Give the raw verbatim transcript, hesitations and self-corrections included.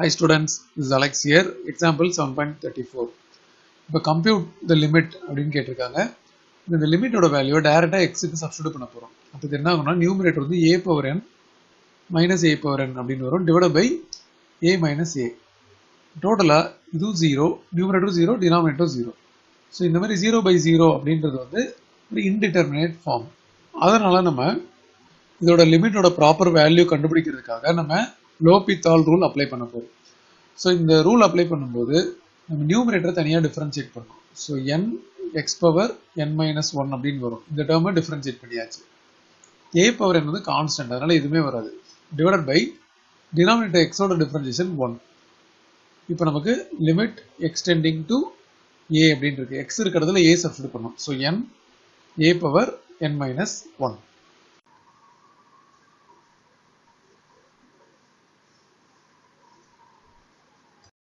Hi students, this is Alex here. Example seven point three four. Now compute the limit. The limit value direct x substitute. Now numerator a power n minus a power n divided by a minus a. Total is zero, numerator zero, denominator zero. So in zero by zero is indeterminate form. That's why we have to limit the proper value. L'Hôpital's rule apply பண்ண போறோம். So in the rule apply பண்ணும்போது நம்ம numerator தனியா differentiate பண்ணோம். So n x power n minus one அப்படினு வரும். இந்த term differentiate பண்ணியாச்சு. A power n வந்து constant, அதனால இதுமே வராது. Divided by denominator x ஓட differentiation one. இப்போ நமக்கு limit extending to a அப்படினு இருக்கு. X இருக்குறதுல a substitute பண்ணோம். So n a power n minus one.